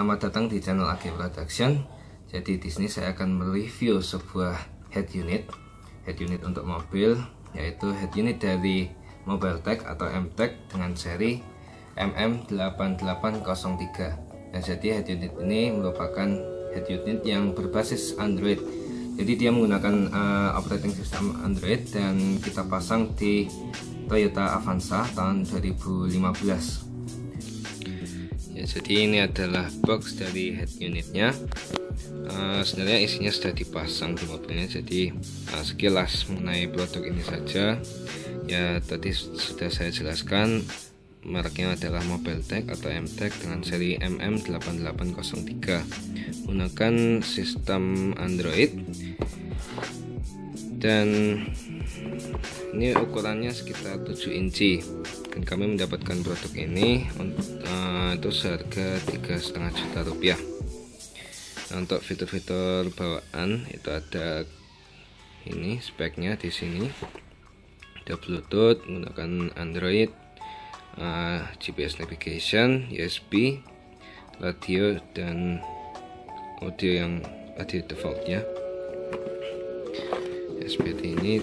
Selamat datang di channel AG Production. Jadi di sini saya akan mereview sebuah head unit untuk mobil, yaitu head unit dari Mobile Tech atau M-Tech dengan seri MM-8803. Nah, jadi head unit ini merupakan head unit yang berbasis Android. Jadi dia menggunakan operating system Android dan kita pasang di Toyota Avanza tahun 2015. Ya, jadi ini adalah box dari head unitnya. Sebenarnya isinya sudah dipasang di mobilnya. Jadi sekilas mengenai produk ini saja. Ya, tadi sudah saya jelaskan mereknya adalah Mobile Tech atau M-Tech dengan seri MM-8803. Menggunakan sistem Android. Dan ini ukurannya sekitar 7 inci, dan kami mendapatkan produk ini itu seharga 3,5 juta rupiah. Nah, untuk fitur-fitur bawaan itu ada ini speknya di sini. Ada Bluetooth, menggunakan Android, GPS navigation, USB, radio, dan audio yang ada defaultnya. Seperti ini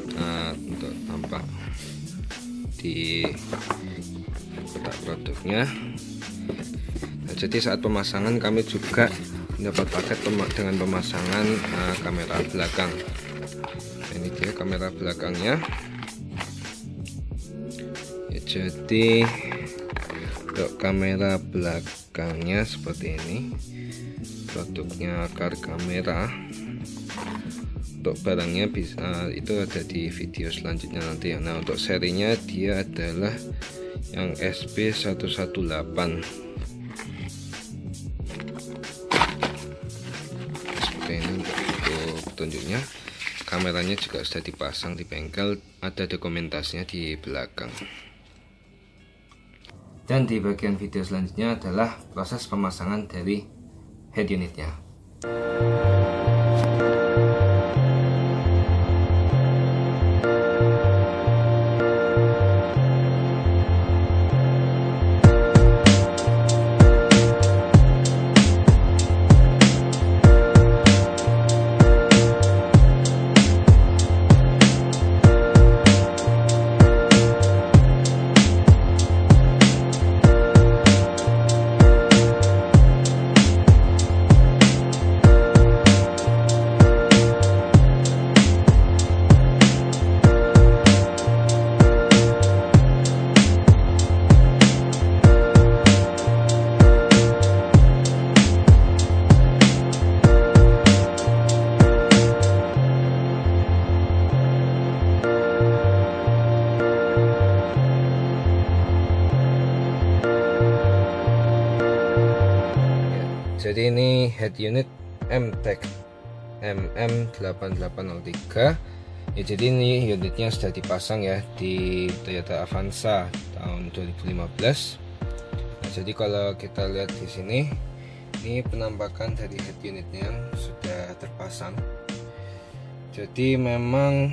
untuk tampak di kotak produknya. Nah, jadi saat pemasangan kami juga mendapat paket dengan pemasangan kamera belakang. Nah, ini dia kamera belakangnya. Ya, jadi untuk kamera belakangnya seperti ini, produknya kamera. Untuk barangnya bisa itu ada di video selanjutnya nanti. Nah, untuk serinya dia adalah yang SP-118. Seperti ini untuk petunjuknya. Kameranya juga sudah dipasang di bengkel, ada dokumentasinya di belakang. Dan di bagian video selanjutnya adalah proses pemasangan dari head unitnya. Jadi ini head unit M-Tech MM-8803. Ya, jadi ini unitnya sudah dipasang ya di Toyota Avanza tahun 2015. Nah, jadi kalau kita lihat di sini, ini penampakan dari head unitnya yang sudah terpasang. Jadi memang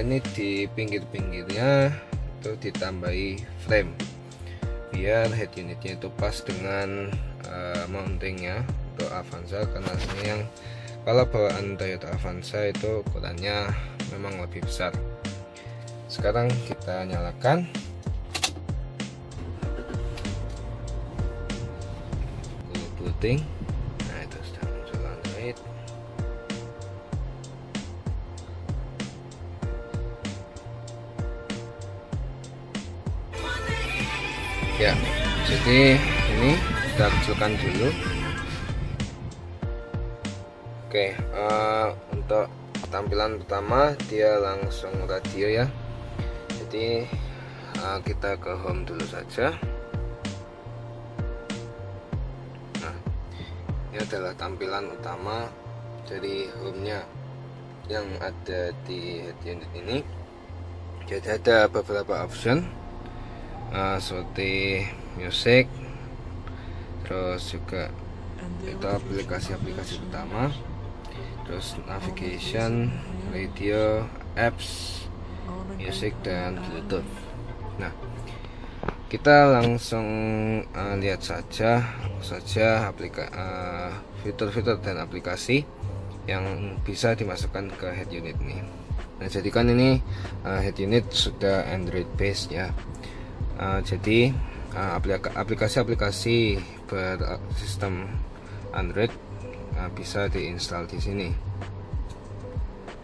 ini di pinggir-pinggirnya itu ditambahi frame biar head unitnya itu pas dengan mountingnya untuk Avanza, karena ini yang kalau bawaan Toyota Avanza itu ukurannya memang lebih besar. Sekarang kita nyalakan, booting. Nah, itu sudah muncul Android. Ya, jadi ini kita kecilkan dulu. Oke, untuk tampilan pertama dia langsung radio ya. Jadi kita ke home dulu saja. Nah, ini adalah tampilan utama dari home-nya yang ada di head unit ini. Jadi ada beberapa option seperti music, terus juga itu aplikasi-aplikasi utama, terus navigation, radio, apps, music, dan Bluetooth. Nah, Kita langsung lihat saja fitur-fitur dan aplikasi yang bisa dimasukkan ke head unit ini. Nah, jadikan ini head unit sudah Android based ya. Jadi aplikasi-aplikasi bersistem Android bisa diinstal di sini.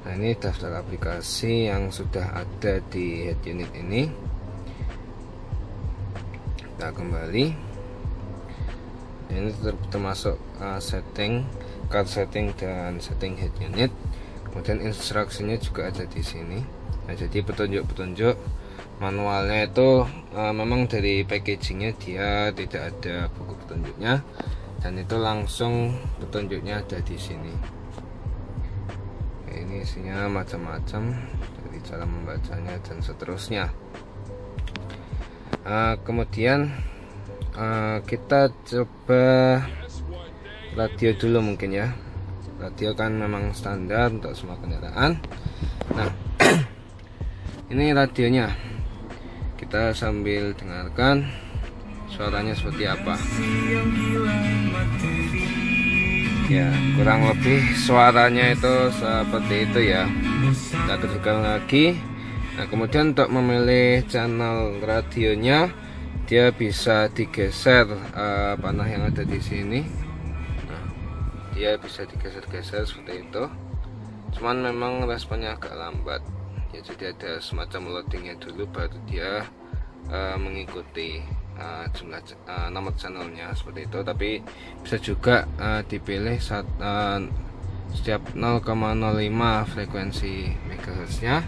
Nah, ini daftar aplikasi yang sudah ada di head unit ini. Kita kembali. Ini termasuk setting, card setting dan setting head unit. Kemudian instruksinya juga ada di sini. Nah, jadi petunjuk-petunjuk manualnya itu memang dari packagingnya dia tidak ada buku petunjuknya, dan itu langsung petunjuknya ada di sini. Ini isinya macam-macam dari cara membacanya dan seterusnya. Kemudian kita coba radio dulu mungkin ya. Radio kan memang standar untuk semua kendaraan. Nah, ini radionya. Kita sambil dengarkan suaranya seperti apa. Ya, kurang lebih suaranya itu seperti itu ya. Kita teruskan lagi. Nah, kemudian untuk memilih channel radionya, dia bisa digeser panah yang ada di sini. Nah, dia bisa digeser-geser seperti itu. Cuman memang responnya agak lambat. Ya, jadi ada semacam loadingnya dulu, baru dia mengikuti jumlah nomor channelnya seperti itu. Tapi bisa juga dipilih saat setiap 0,05 frekuensi megahertznya.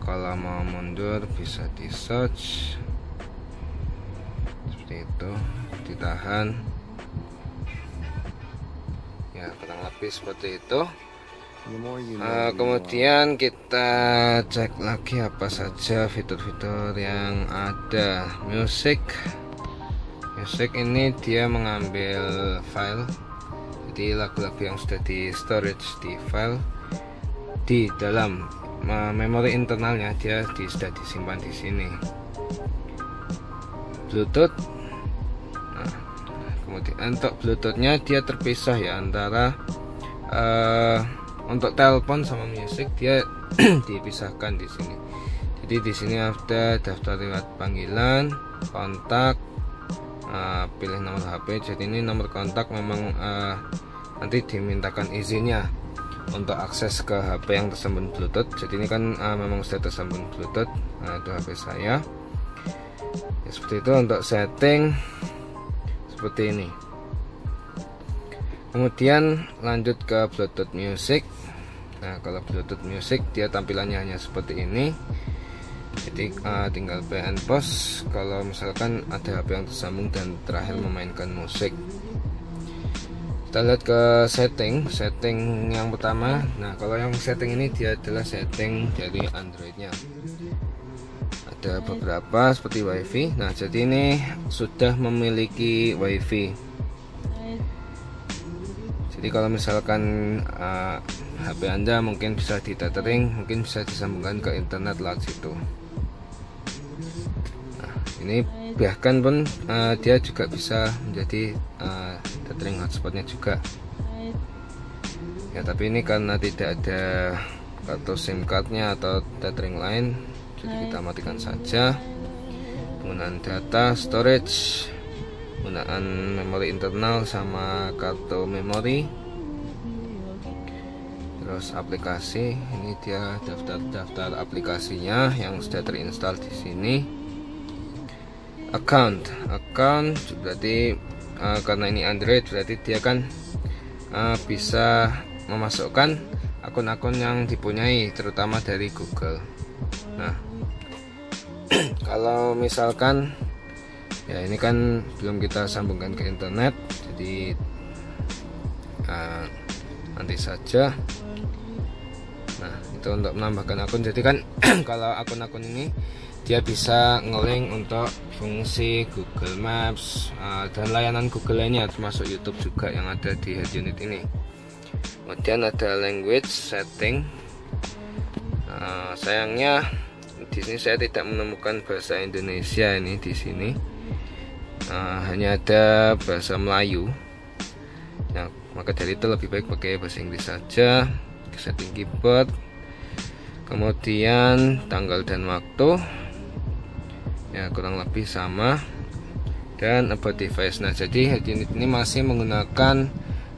Kalau mau mundur bisa di search seperti itu, ditahan ya, kurang lebih seperti itu. Kemudian kita cek lagi apa saja fitur-fitur yang ada. Music ini dia mengambil file, jadi lagu-lagu yang sudah di storage di file di dalam memori internalnya dia sudah disimpan di sini. Bluetooth. Nah, kemudian untuk Bluetoothnya dia terpisah ya, antara untuk telepon sama musik dia dipisahkan di sini. Jadi di sini ada daftar lewat panggilan, kontak, pilih nomor HP. Jadi ini nomor kontak memang nanti dimintakan izinnya untuk akses ke HP yang tersambung Bluetooth. Jadi ini kan memang sudah tersambung Bluetooth. Nah, itu HP saya ya, seperti itu. Untuk setting seperti ini. Kemudian lanjut ke Bluetooth Music. Nah, kalau Bluetooth Music dia tampilannya hanya seperti ini. Jadi tinggal play and pause kalau misalkan ada HP yang tersambung dan terakhir memainkan musik. Kita lihat ke setting yang pertama. Nah, kalau yang setting ini dia adalah setting dari Androidnya. Ada beberapa seperti WiFi. Nah, jadi ini sudah memiliki WiFi. Jadi kalau misalkan HP Anda mungkin bisa ditethering, mungkin bisa disambungkan ke internet lewat situ. Nah, ini bahkan pun dia juga bisa menjadi tethering hotspotnya juga ya, tapi ini karena tidak ada kartu SIM cardnya atau tethering lain, jadi kita matikan saja. Penggunaan data storage, penggunaan memori internal sama kartu memori. Terus aplikasi, ini dia daftar aplikasinya yang sudah terinstall di sini. Account berarti karena ini Android berarti dia kan bisa memasukkan akun-akun yang dipunyai terutama dari Google. Nah, kalau misalkan ya ini kan belum kita sambungkan ke internet, jadi nanti saja. Nah, itu untuk menambahkan akun. Jadi kan kalau akun-akun ini dia bisa nge-link untuk fungsi Google Maps dan layanan Google lainnya, termasuk YouTube juga yang ada di head unit ini. Kemudian ada language setting. Sayangnya di sini saya tidak menemukan bahasa Indonesia ini di sini. Hanya ada bahasa Melayu. Nah, maka dari itu lebih baik pakai bahasa Inggris saja. Setting keyboard. Kemudian tanggal dan waktu. Ya, kurang lebih sama. Dan about device. Nah, jadi unit ini masih menggunakan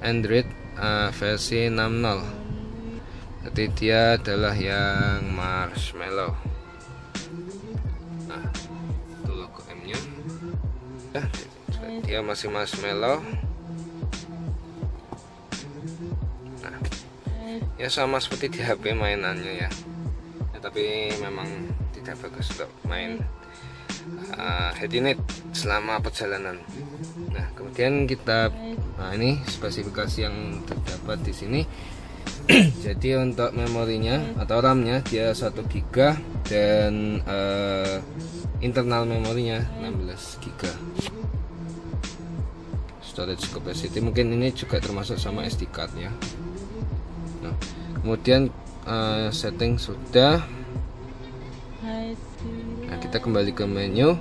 Android versi 60. Jadi dia adalah yang Marshmallow. Nah, itu logo M-nya. Nah, dia masih Marshmallow. Nah, ya sama seperti di HP mainannya ya. Ya tapi memang tidak bagus untuk main head unit selama perjalanan. Nah, kemudian kita, nah ini spesifikasi yang terdapat di sini. Jadi untuk memorinya atau RAM-nya dia 1 GB dan internal memorinya 16 GB. Storage capacity mungkin ini juga termasuk sama SD card ya. Nah, kemudian setting sudah. Nah, kita kembali ke menu.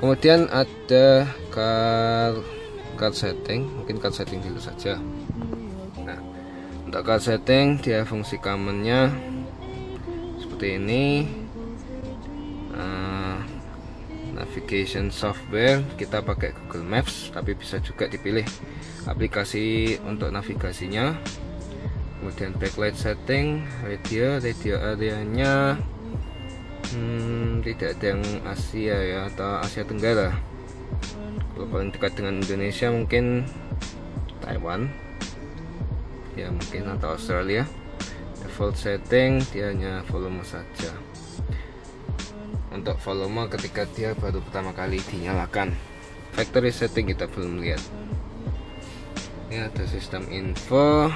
Kemudian ada card setting, mungkin card setting dulu saja. Untuk card setting dia fungsi common-nya seperti ini. Navigation software kita pakai Google Maps, tapi bisa juga dipilih aplikasi untuk navigasinya. Kemudian backlight setting, radio areanya tidak ada yang Asia ya atau Asia Tenggara. Kalau paling dekat dengan Indonesia mungkin Taiwan ya mungkin, atau Australia. Default setting dia hanya volume saja, untuk volume ketika dia baru pertama kali dinyalakan. Factory setting kita belum lihat. Ini ada sistem info,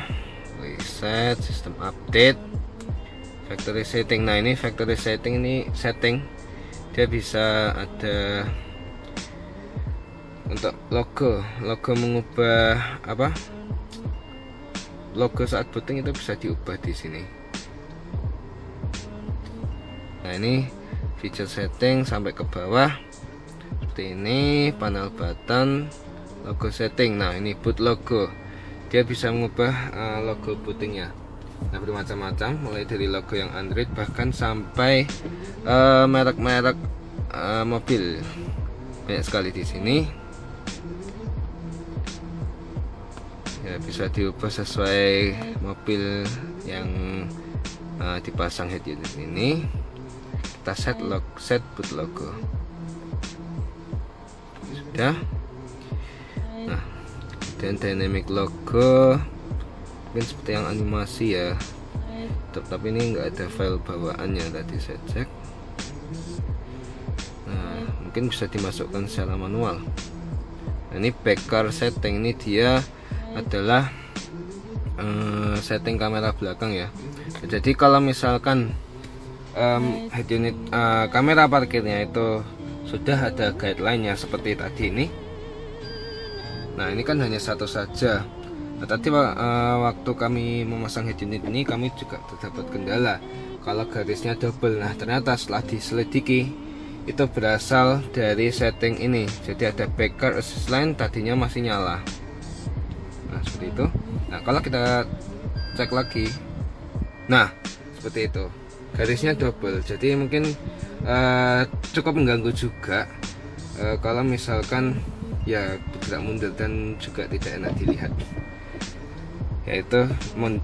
reset, sistem update, factory setting. Nah ini factory setting, ini setting dia bisa ada untuk logo mengubah apa logo saat booting, itu bisa diubah di sini. Nah ini feature setting sampai ke bawah seperti ini. Panel button, logo setting. Nah ini boot logo, dia bisa mengubah logo bootingnya. Nah bermacam-macam, mulai dari logo yang Android bahkan sampai merek-merek mobil, banyak sekali di sini. Ya, bisa diubah sesuai mobil yang dipasang head unit ini. Kita set boot logo. Sudah. Nah, dan dynamic logo mungkin seperti yang animasi ya. Tapi ini nggak ada file bawaannya, tadi saya cek. Nah, mungkin bisa dimasukkan secara manual. Nah, ini backcar setting, ini dia adalah setting kamera belakang ya. Jadi kalau misalkan head unit kamera parkirnya itu sudah ada guideline-nya seperti tadi ini. Nah ini kan hanya satu saja. Nah, tadi waktu kami memasang head unit ini kami juga terdapat kendala kalau garisnya double. Nah ternyata setelah diselidiki itu berasal dari setting ini. Jadi ada backcar assist line, tadinya masih nyala. Nah seperti itu. Nah kalau kita cek lagi, nah seperti itu, garisnya double. Jadi mungkin cukup mengganggu juga kalau misalkan ya bergerak mundur dan juga tidak enak dilihat. Yaitu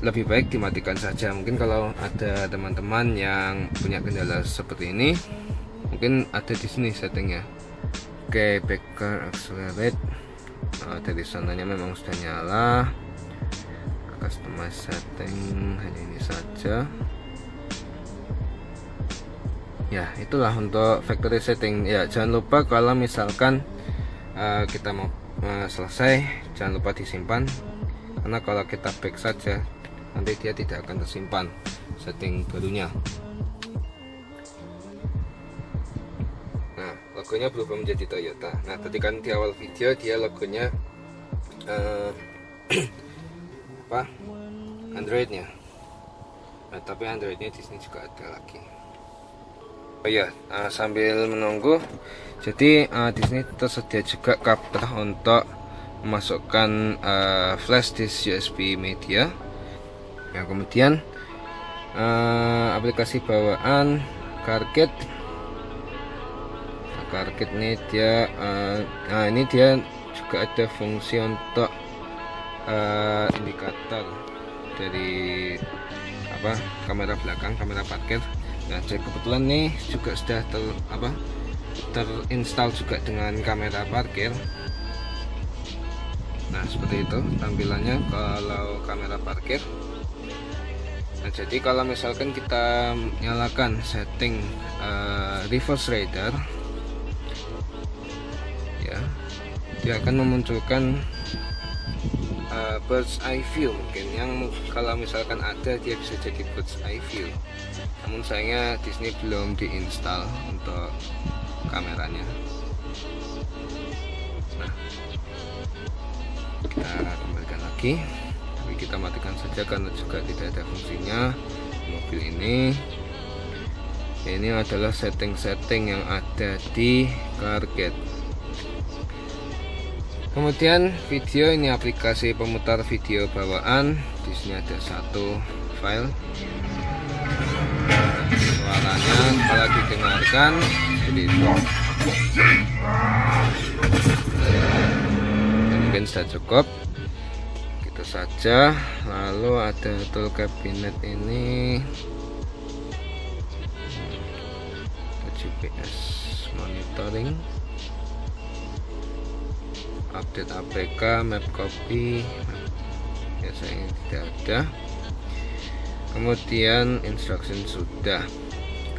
lebih baik dimatikan saja. Mungkin kalau ada teman-teman yang punya kendala seperti ini, mungkin ada di sini settingnya. Oke, backcar accelerate. Dari sananya memang sudah nyala. Customize setting hanya ini saja. Ya, itulah untuk factory setting. Ya, jangan lupa kalau misalkan kita mau selesai, jangan lupa disimpan. Karena kalau kita back saja, nanti dia tidak akan tersimpan setting barunya. Nah, logonya berubah menjadi Toyota. Nah, tadi kan di awal video dia logonya apa? Android-nya. Nah, tapi Android-nya di sini juga ada lagi. Oh iya, sambil menunggu, jadi di sini tersedia juga kabel untuk memasukkan flash disk USB media. Nah, kemudian aplikasi bawaan CarKit. Nah, CarKit ini dia ini dia juga ada fungsi untuk indikator dari kamera belakang, kamera parkir. Nah, jadi kebetulan nih juga sudah terinstall juga dengan kamera parkir. Nah, seperti itu tampilannya kalau kamera parkir. Nah, jadi kalau misalkan kita nyalakan setting reverse radar, ya, dia akan memunculkan Bird's Eye View. Mungkin yang kalau misalkan ada, dia bisa jadi Bird's Eye View. Namun sayangnya di sini belum diinstal untuk kameranya. Nah, kita kembalikan lagi. Tapi kita matikan saja karena juga tidak ada fungsinya mobil ini. Ini adalah setting-setting yang ada di CarKit. Kemudian video, ini aplikasi pemutar video bawaan. Di sini ada satu file. Suaranya kalau didengarkan jadi itu. Mungkin sudah cukup. Saja, lalu ada tool cabinet ini, GPS monitoring, update APK, map copy, ya sayangnya tidak ada. Kemudian instruction sudah,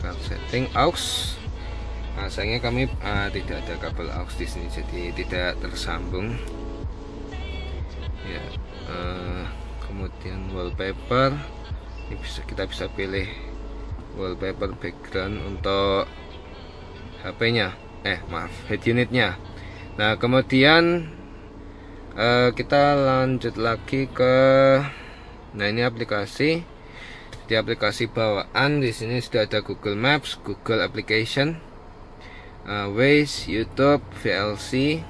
card setting, aux. Nah, sayangnya kami tidak ada kabel aux di sini, jadi tidak tersambung. Ya, kemudian wallpaper, ini bisa, kita bisa pilih wallpaper background untuk HP-nya, head unitnya. Nah, kemudian kita lanjut lagi ke, nah ini aplikasi, di aplikasi bawaan di sini sudah ada Google Maps, Google Application, Waze, YouTube, VLC.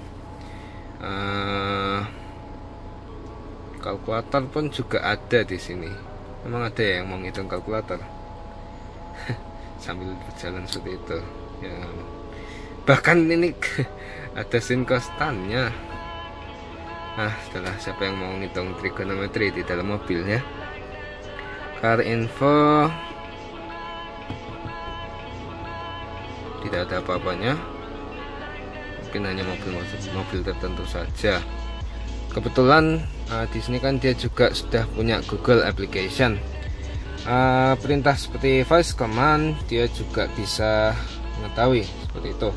Kalkulator pun juga ada di sini. Memang ada yang mau ngitung kalkulator sambil berjalan seperti itu. Ya. Bahkan ini ada sin kostannya. Nah, setelah siapa yang mau ngitung trigonometri di dalam mobil ya. Car info tidak ada apa-apanya. Mungkin hanya mobil tertentu saja. Kebetulan di sini kan dia juga sudah punya Google Application. Perintah seperti voice command dia juga bisa mengetahui seperti itu.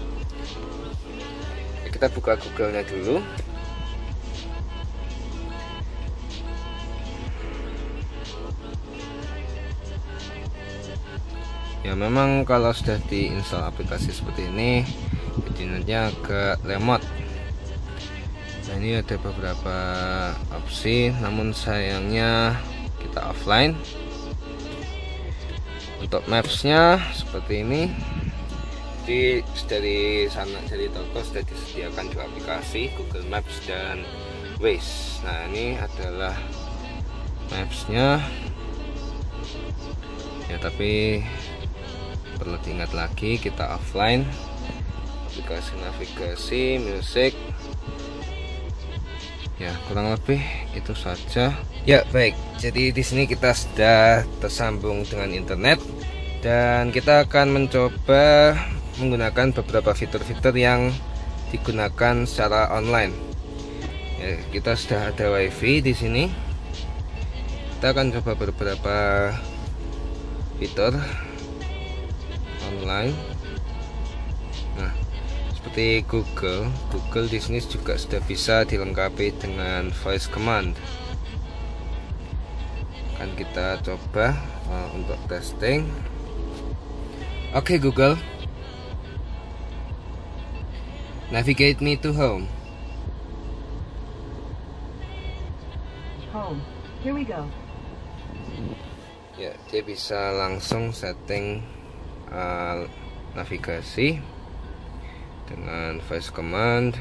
Ya, kita buka Google-nya dulu. Ya, memang kalau sudah diinstal aplikasi seperti ini, jadinya agak lemot. Nah, ini ada beberapa opsi, namun sayangnya kita offline. Untuk maps-nya seperti ini. Jadi dari sana, dari toko sudah disediakan dua aplikasi, Google Maps dan Waze. Nah, ini adalah maps-nya. Ya, tapi perlu diingat lagi, kita offline. Aplikasi navigasi, musik. Ya, kurang lebih itu saja. Ya, baik. Jadi di sini kita sudah tersambung dengan internet dan kita akan mencoba menggunakan beberapa fitur-fitur yang digunakan secara online. Ya, kita sudah ada WiFi di sini. Kita akan coba beberapa fitur online. Nah, seperti Google di sini juga sudah bisa dilengkapi dengan voice command. Akan kita coba untuk testing. Oke, Google, navigate me to home. Home, here we go. Ya, dia bisa langsung setting navigasi dengan voice command.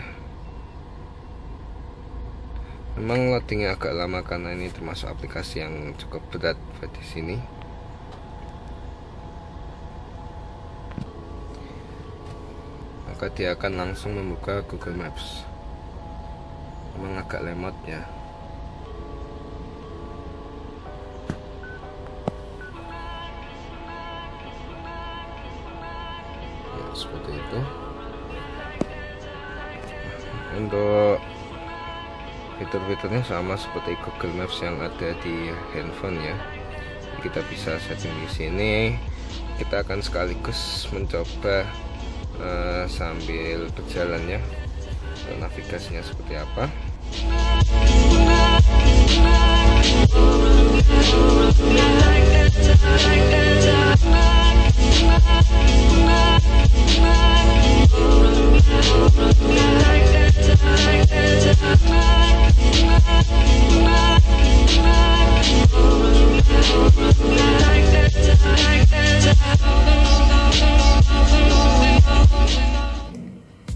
Memang loadingnya agak lama karena ini termasuk aplikasi yang cukup berat di sini. Maka dia akan langsung membuka Google Maps. Memang agak lemot ya. Ya seperti itu. Untuk fitur-fiturnya sama seperti Google Maps yang ada di handphone ya. Kita bisa setting di sini. Kita akan sekaligus mencoba sambil berjalan ya. Untuk navigasinya seperti apa?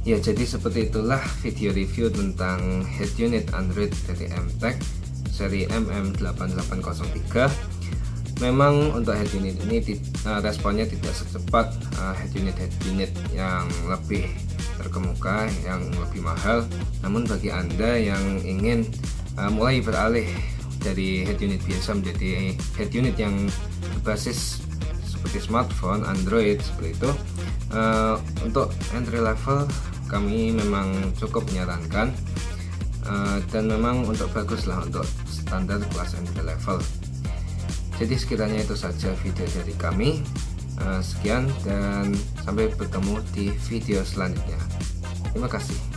Ya, jadi seperti itulah video review tentang head unit Android dari M-Tech seri MM-8803. Memang untuk head unit ini responnya tidak secepat head unit yang lebih terkemuka, yang lebih mahal. Namun bagi Anda yang ingin mulai beralih dari head unit biasa menjadi head unit yang berbasis seperti smartphone, Android seperti itu, untuk entry level kami memang cukup menyarankan, dan memang untuk baguslah untuk standar kelas entry level. Jadi sekiranya itu saja video dari kami, sekian dan sampai bertemu di video selanjutnya. Terima kasih.